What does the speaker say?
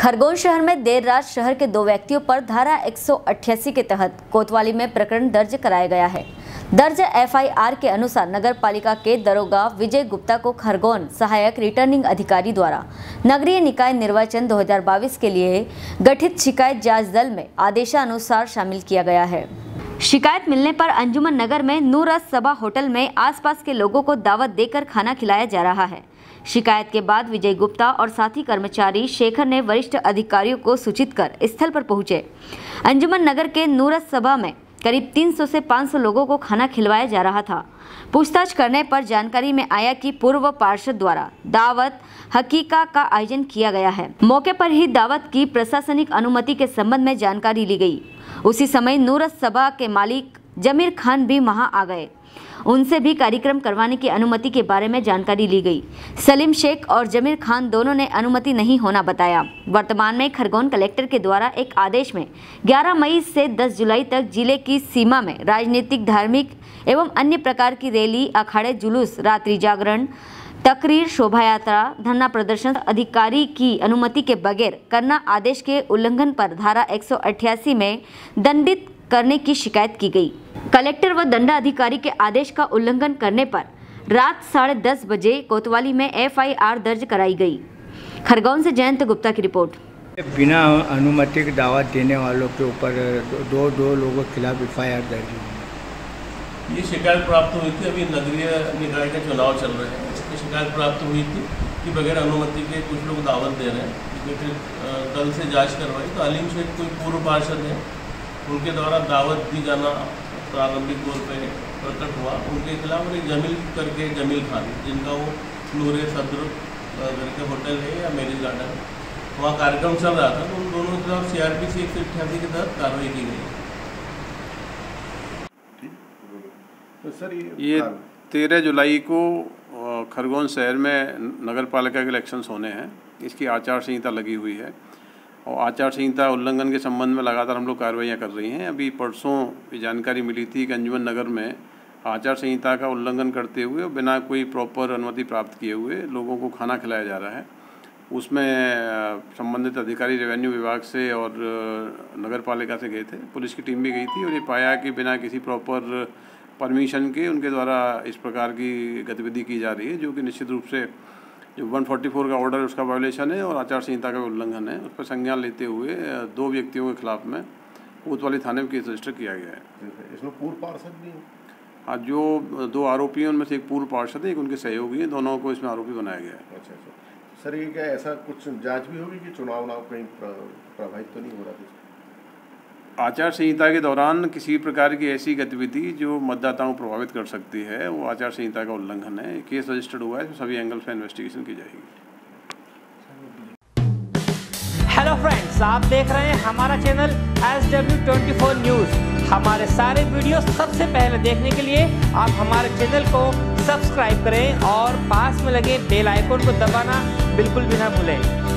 खरगोन शहर में देर रात शहर के दो व्यक्तियों पर धारा 188 के तहत कोतवाली में प्रकरण दर्ज कराया गया है। दर्ज एफआईआर के अनुसार नगर पालिका के दरोगा विजय गुप्ता को खरगोन सहायक रिटर्निंग अधिकारी द्वारा नगरीय निकाय निर्वाचन 2022 के लिए गठित शिकायत जांच दल में आदेशानुसार शामिल किया गया है। शिकायत मिलने पर अंजुमन नगर में नूरसभा होटल में आसपास के लोगों को दावत देकर खाना खिलाया जा रहा है। शिकायत के बाद विजय गुप्ता और साथी कर्मचारी शेखर ने वरिष्ठ अधिकारियों को सूचित कर स्थल पर पहुंचे। अंजुमन नगर के नूरसभा में करीब 300 से 500 लोगों को खाना खिलवाया जा रहा था। पूछताछ करने पर जानकारी में आया कि पूर्व पार्षद द्वारा दावत हकीका का आयोजन किया गया है। मौके पर ही दावत की प्रशासनिक अनुमति के संबंध में जानकारी ली गई। उसी समय नूरसभा के मालिक जमीर खान भी वहां आ गए। उनसे भी कार्यक्रम करवाने की अनुमति के बारे में जानकारी ली गई। सलीम शेख और जमीर खान दोनों ने अनुमति नहीं होना बताया। वर्तमान में खरगोन कलेक्टर के द्वारा एक आदेश में 11 मई से 10 जुलाई तक जिले की सीमा में राजनीतिक, धार्मिक एवं अन्य प्रकार की रैली, अखाड़े, जुलूस, रात्रि जागरण, तकरीर, शोभा यात्रा, धरना प्रदर्शन अधिकारी की अनुमति के बगैर करना आदेश के उल्लंघन पर धारा 188 में दंडित करने की शिकायत की गई। कलेक्टर व दंडाधिकारी के आदेश का उल्लंघन करने पर रात 10:30 बजे कोतवाली में एफआईआर दर्ज कराई गई। खरगोन से जयंत गुप्ता की रिपोर्ट। बिना अनुमति के दावत देने वालों के ऊपर दो लोगों के खिलाफ एफआईआर दर्ज हुई। ये शिकायत प्राप्त हुई थी, अभी नगरीय निकाय का चुनाव चल रहे हैं, इसकी शिकायत प्राप्त हुई थी कि बगैर अनुमति के कुछ लोग दावत दे रहे हैं। फिर दल से जाँच करवाई तो अलीम शेख कोई पूर्व पार्षद है, उनके द्वारा दावत दी जाना प्रारंभिक तौर पर प्रकट हुआ। उनके खिलाफ एक जमील खान, जिनका वो नूरे सदर करके होटल है या मैरिज गार्डन, वहाँ कार्यक्रम चल रहा था, तो उन दोनों के खिलाफ CRP से 188 के तहत कार्रवाई की गई। तो सर ये 13 जुलाई को खरगोन शहर में नगर पालिका के इलेक्शंस होने हैं, इसकी आचार संहिता लगी हुई है और आचार संहिता उल्लंघन के संबंध में लगातार हम लोग कार्रवाइयाँ कर रही हैं। अभी परसों ये जानकारी मिली थी कि अंजुमन नगर में आचार संहिता का उल्लंघन करते हुए और बिना कोई प्रॉपर अनुमति प्राप्त किए हुए लोगों को खाना खिलाया जा रहा है। उसमें संबंधित अधिकारी रेवेन्यू विभाग से और नगर पालिका से गए थे, पुलिस की टीम भी गई थी और ये पाया कि बिना किसी प्रॉपर परमिशन के उनके द्वारा इस प्रकार की गतिविधि की जा रही है, जो कि निश्चित रूप से 144 का ऑर्डर उसका वायोलेशन है और आचार संहिता का उल्लंघन है। उस पर संज्ञान लेते हुए दो व्यक्तियों के खिलाफ में कोतवाली थाने में केस रजिस्टर किया गया है। इसमें पूर्व पार्षद भी है। हाँ, जो दो आरोपी हैं उनमें से एक पूर्व पार्षद है, एक उनके सहयोगी हैं, दोनों को इसमें आरोपी बनाया गया है। अच्छा अच्छा सर, ये क्या ऐसा कुछ जाँच भी होगी कि चुनाव कहीं प्रभावित तो नहीं हो रहा? आचार संहिता के दौरान किसी प्रकार की ऐसी गतिविधि जो मतदाताओं को प्रभावित कर सकती है, वो आचार संहिता का उल्लंघन है। केस रजिस्टर्ड हुआ है, तो सभी एंगल से इन्वेस्टिगेशन की जाएगी। हेलो फ्रेंड्स, आप देख रहे हैं हमारा चैनल SW24 न्यूज। हमारे सारे वीडियो सबसे पहले देखने के लिए आप हमारे चैनल को सब्सक्राइब करें और पास में लगे बेल आइकन को दबाना बिल्कुल भी ना भूलें।